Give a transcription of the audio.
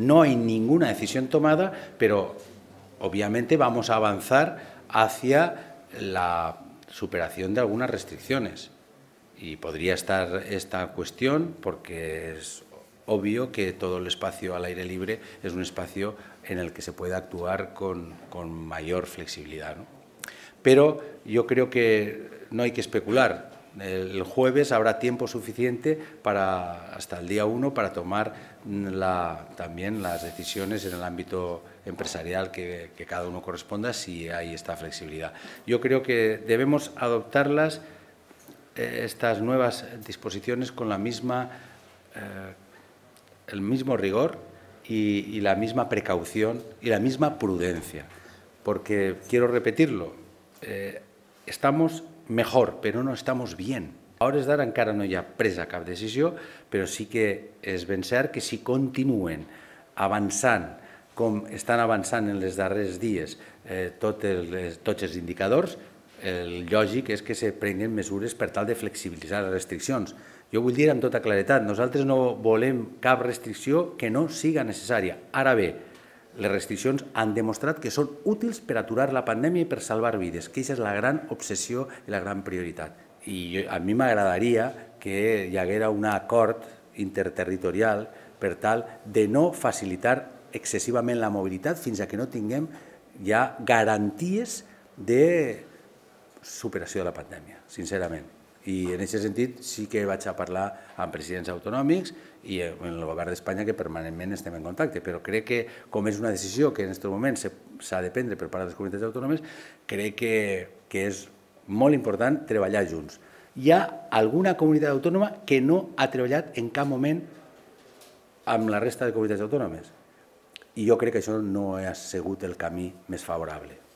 No hay ninguna decisión tomada, pero obviamente vamos a avanzar hacia la superación de algunas restricciones. Y podría estar esta cuestión, porque es obvio que todo el espacio al aire libre es un espacio en el que se puede actuar con mayor flexibilidad, ¿no? Pero yo creo que no hay que especular. El jueves habrá tiempo suficiente para, hasta el día 1, para tomar también las decisiones en el ámbito empresarial que cada uno corresponda, si hay esta flexibilidad. Yo creo que debemos adoptarlas, estas nuevas disposiciones, con el mismo rigor y la misma precaución y la misma prudencia, porque, quiero repetirlo, estamos mejor, però no estamos bien. A hores d'ara encara no hi ha presa cap decisió, però sí que és ben cert que si continuen avançant com estan avançant en els darrers dies tots els indicadors, el lògic és que se prenguin mesures per tal de flexibilitzar les restriccions. Jo vull dir amb tota claretat, nosaltres no volem cap restricció que no siga necessària. Ara bé, les restriccions han demostrat que són útils per aturar la pandèmia i per salvar vides, que aquesta és la gran obsessió i la gran prioritat. I a mi m'agradaria que hi haguera un acord interterritorial per tal de no facilitar excessivament la mobilitat fins que no tinguem ja garanties de superació de la pandèmia, sincerament. I en aquest sentit sí que vaig a parlar amb presidents autonòmics i amb el govern d'Espanya, que permanentment estem en contacte, però crec que, com és una decisió que en aquest moment s'ha de prendre per part de les comunitats autònomes, crec que és molt important treballar junts. Hi ha alguna comunitat autònoma que no ha treballat en cap moment amb la resta de comunitats autònomes, i jo crec que això no ha sigut el camí més favorable.